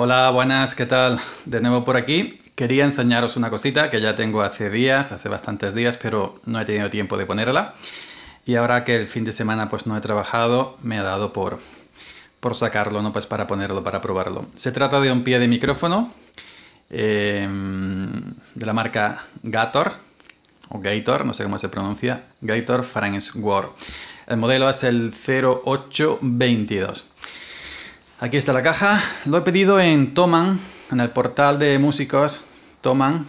Hola, buenas, ¿qué tal? De nuevo por aquí. Quería enseñaros una cosita que ya tengo hace bastantes días, pero no he tenido tiempo de ponerla. Y ahora que el fin de semana pues no he trabajado, me ha dado por sacarlo, ¿no? Pues para ponerlo, para probarlo. Se trata de un pie de micrófono de la marca Gator, o Gator, no sé cómo se pronuncia, Gator Frameworks. El modelo es el 0822. Aquí está la caja. Lo he pedido en Thomann, en el portal de músicos Thomann,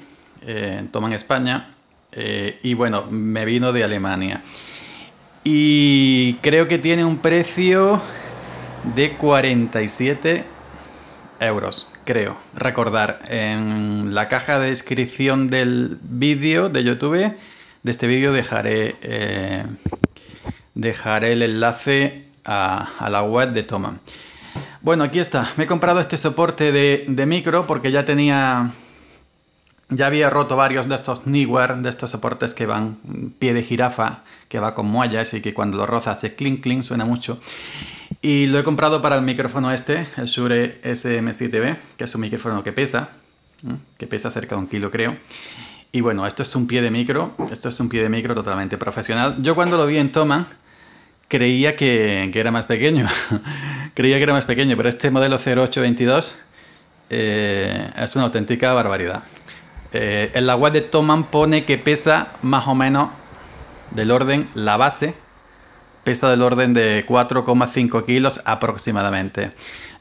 Thomann España, y bueno, me vino de Alemania. Y creo que tiene un precio de 47 euros, creo recordar. En la caja de descripción del vídeo de YouTube, de este vídeo, dejaré el enlace a la web de Thomann. Bueno, aquí está. Me he comprado este soporte de micro porque ya había roto varios de estos Neewer, de estos soportes que van pie de jirafa, que va con muallas y que cuando lo rozas se clink clink, suena mucho. Y lo he comprado para el micrófono este, el Shure SM7B, que es un micrófono que pesa cerca de 1 kilo, creo. Y bueno, esto es un pie de micro totalmente profesional. Yo cuando lo vi en Thomann creía que era más pequeño, pero este modelo 0822 es una auténtica barbaridad. En la web de Thomann pone que pesa más o menos del orden, la base pesa del orden de 4,5 kilos aproximadamente.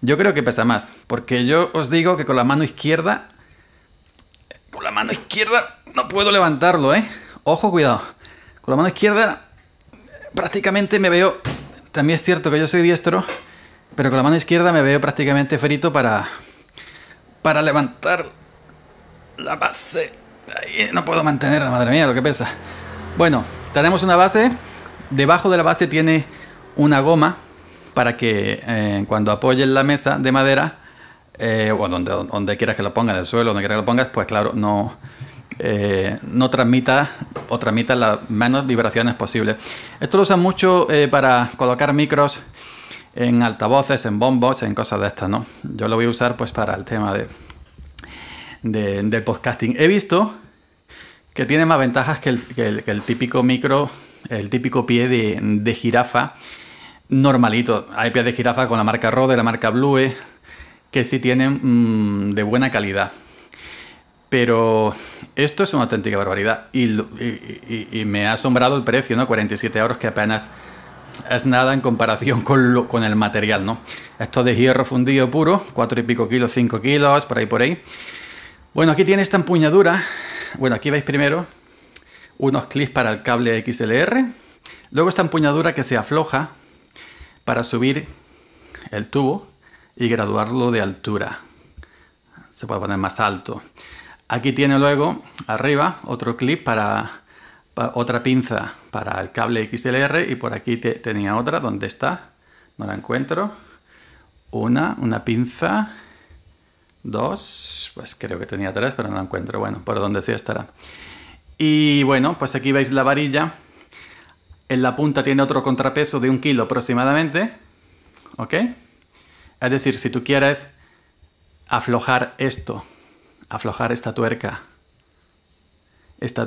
Yo creo que pesa más, porque yo os digo que con la mano izquierda no puedo levantarlo, ¿eh? Ojo, cuidado. Con la mano izquierda prácticamente me veo, también es cierto que yo soy diestro, pero con la mano izquierda me veo prácticamente frito para levantar la base. Ahí no puedo mantenerla, madre mía, lo que pesa. Bueno, tenemos una base, debajo de la base tiene una goma para que cuando apoyes la mesa de madera, o donde quieras que lo pongas, en el suelo, donde quieras que lo pongas, pues claro, no transmita o transmita las menos vibraciones posibles. Esto lo usan mucho para colocar micros en altavoces, en bombos, en cosas de estas, ¿no? Yo lo voy a usar pues para el tema del podcasting. He visto que tiene más ventajas que el típico micro, el típico pie de jirafa normalito. Hay pies de jirafa con la marca Rode, la marca Blue, que sí tienen de buena calidad. Pero esto es una auténtica barbaridad y me ha asombrado el precio, ¿no? 47 euros, que apenas es nada en comparación con el material, ¿no? Esto de hierro fundido puro, 4 y pico kilos, 5 kilos, por ahí. Bueno, aquí tiene esta empuñadura. Bueno, aquí veis primero unos clips para el cable XLR. Luego esta empuñadura que se afloja para subir el tubo y graduarlo de altura. Se puede poner más alto. Aquí tiene luego, arriba, otro clip para otra pinza para el cable XLR, y por aquí tenía otra. ¿Dónde está? No la encuentro. Una pinza, dos, pues creo que tenía tres, pero no la encuentro. Bueno, por donde sí estará. Y bueno, pues aquí veis la varilla. En la punta tiene otro contrapeso de 1 kilo aproximadamente. ¿Ok? Es decir, si tú quieres aflojar esto, aflojar esta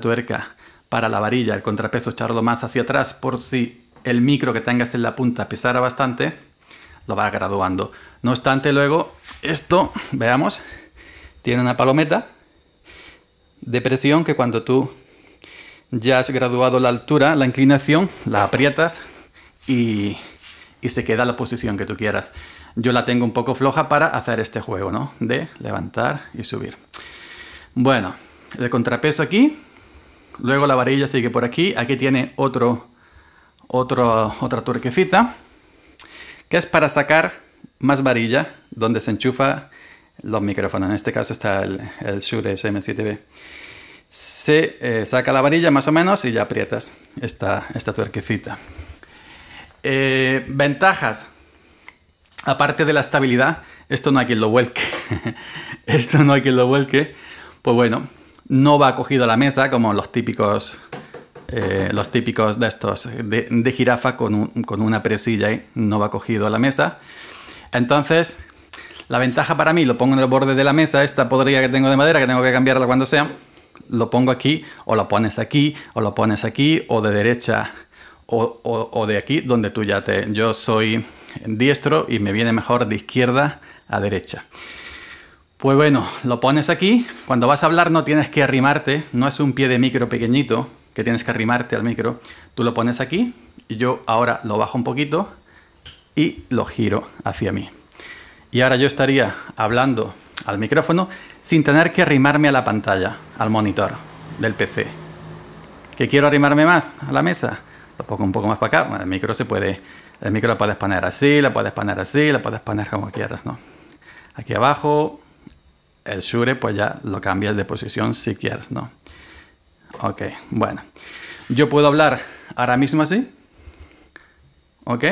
tuerca para la varilla, el contrapeso, echarlo más hacia atrás por si el micro que tengas en la punta pesara bastante, lo va graduando. No obstante, luego esto, veamos, tiene una palometa de presión que cuando tú ya has graduado la altura, la inclinación, la aprietas y se queda la posición que tú quieras. Yo la tengo un poco floja para hacer este juego, ¿no? De levantar y subir. Bueno, el contrapeso aquí. Luego la varilla sigue por aquí. Aquí tiene otra tuerquecita, que es para sacar más varilla, donde se enchufa los micrófonos. En este caso está el Shure SM7B. Se saca la varilla más o menos y ya aprietas esta tuerquecita. Ventajas, aparte de la estabilidad, esto no hay quien lo vuelque, pues bueno, no va cogido a la mesa como los típicos de estos de jirafa con una presilla, ¿eh? No va cogido a la mesa. Entonces La ventaja para mí, lo pongo en el borde de la mesa, esta podrida que tengo de madera, que tengo que cambiarla cuando sea, lo pongo aquí, o lo pones aquí, o lo pones aquí, o de derecha, o de aquí, donde tú ya te... Yo soy diestro y me viene mejor de izquierda a derecha. Pues bueno, lo pones aquí, cuando vas a hablar no tienes que arrimarte, no es un pie de micro pequeñito que tienes que arrimarte al micro, tú lo pones aquí y yo ahora lo bajo un poquito y lo giro hacia mí. Y ahora yo estaría hablando al micrófono sin tener que arrimarme a la pantalla, al monitor del PC. ¿Que quiero arrimarme más a la mesa? Lo pongo un poco más para acá. Bueno, el micro lo puedes poner así, lo puedes poner así, lo puedes poner como quieras, ¿no? Aquí abajo, el Shure pues ya lo cambias de posición si quieres, ¿no? Ok, bueno. Yo puedo hablar ahora mismo así. Ok,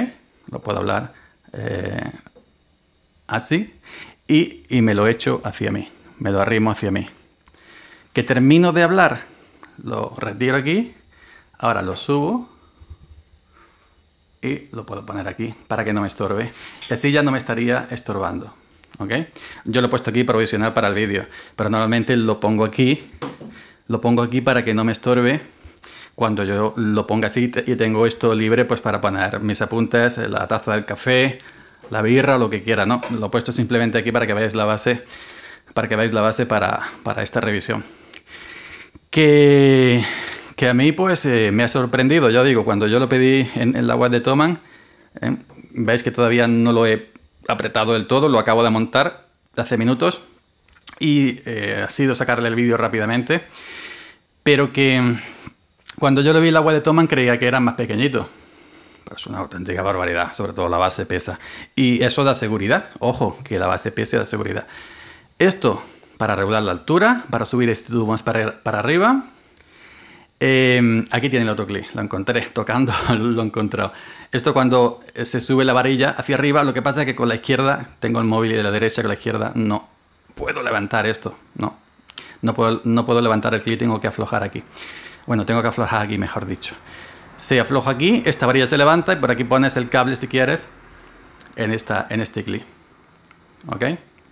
lo puedo hablar así. Y me lo echo hacia mí, me lo arrimo hacia mí. Que termino de hablar, lo retiro aquí, ahora lo subo y lo puedo poner aquí para que no me estorbe. Y así ya no me estaría estorbando, ¿ok? Yo lo he puesto aquí provisional para el vídeo, pero normalmente lo pongo aquí para que no me estorbe. Cuando yo lo ponga así y tengo esto libre, pues para poner mis apuntes, la taza del café, la birra o lo que quiera, ¿no? Lo he puesto simplemente aquí para que veáis la base, para que veáis la base para esta revisión. Que a mí pues me ha sorprendido, ya digo, cuando yo lo pedí en la web de Thomann, veis que todavía no lo he apretado del todo, lo acabo de montar hace minutos y ha sido sacarle el vídeo rápidamente, pero que cuando yo lo vi en la web de Thomann creía que era más pequeñito. Es una auténtica barbaridad, sobre todo la base pesa. Y eso da seguridad, ojo, que la base pesa da seguridad. Esto para regular la altura, para subir este tubo más para arriba. Aquí tiene el autoclick, lo encontré, tocando, lo he encontrado. Esto cuando se sube la varilla hacia arriba, lo que pasa es que con la izquierda, tengo el móvil de la derecha, con la izquierda no puedo levantar esto, no puedo levantar el clic, tengo que aflojar aquí. Bueno, tengo que aflojar aquí, mejor dicho. Se afloja aquí, esta varilla se levanta y por aquí pones el cable si quieres en este clip, ¿ok?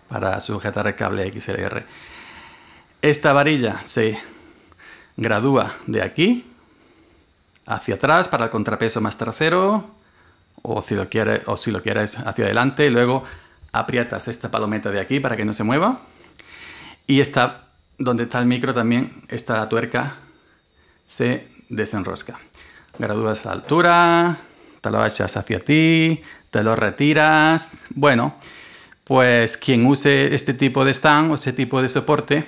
Para sujetar el cable XLR. Esta varilla se gradúa de aquí hacia atrás para el contrapeso más trasero, o si lo quieres, hacia adelante, y luego aprietas esta palometa de aquí para que no se mueva. Y esta, donde está el micro también, esta tuerca se desenrosca. Gradúas la altura, te lo echas hacia ti, te lo retiras. Bueno, pues quien use este tipo de stand o este tipo de soporte,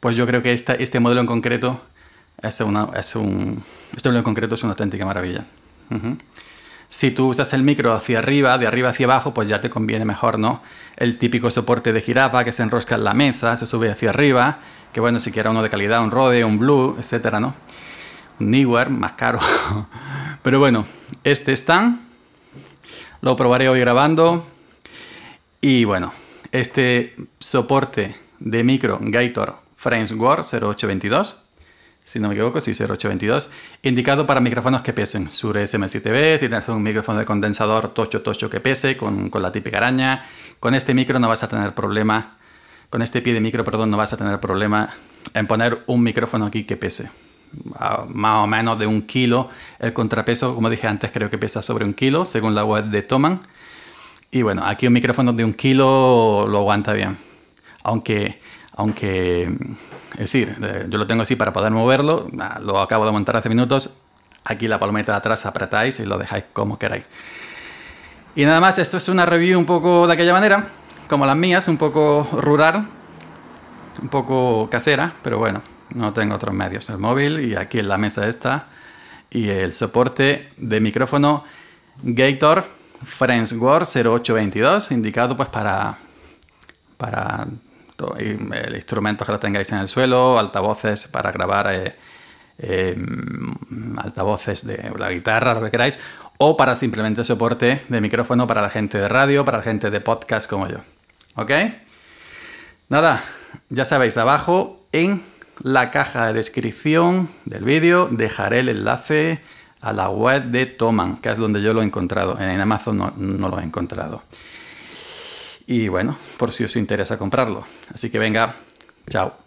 pues yo creo que este modelo en concreto es una auténtica maravilla. Si tú usas el micro hacia arriba, de arriba hacia abajo, pues ya te conviene mejor, ¿no? El típico soporte de jirafa que se enrosca en la mesa, se sube hacia arriba, que bueno, si quieres uno de calidad, un Rode, un Blue, etcétera, ¿no? Neewer, más caro. Pero bueno, este stand lo probaré hoy grabando. Y bueno, este soporte de micro Gator Frameworks 0822, si no me equivoco, sí, 0822, indicado para micrófonos que pesen. Shure SM7B, si tienes un micrófono de condensador tocho que pese, con la típica araña, con este micro no vas a tener problema, con este pie de micro, perdón, no vas a tener problema en poner un micrófono aquí que pese. Más o menos de 1 kilo. El contrapeso, como dije antes, creo que pesa sobre 1 kilo, según la web de Thomann. Y bueno, aquí un micrófono de 1 kilo lo aguanta bien. Aunque es decir, yo lo tengo así para poder moverlo, lo acabo de montar hace minutos. Aquí la palometa de atrás apretáis y lo dejáis como queráis. Y nada más, esto es una review un poco de aquella manera, como las mías, un poco rural, un poco casera, pero bueno. No tengo otros medios, el móvil y aquí en la mesa esta y el soporte de micrófono Gator Frameworks 0822, indicado pues para instrumentos que lo tengáis en el suelo, altavoces para grabar, altavoces de la guitarra, lo que queráis, o para simplemente soporte de micrófono para la gente de radio, para la gente de podcast como yo. ¿Ok? Nada, ya sabéis, abajo en la caja de descripción del vídeo dejaré el enlace a la web de Thomann, que es donde yo lo he encontrado. En Amazon no lo he encontrado. y bueno, por si os interesa comprarlo. Así que venga, chao.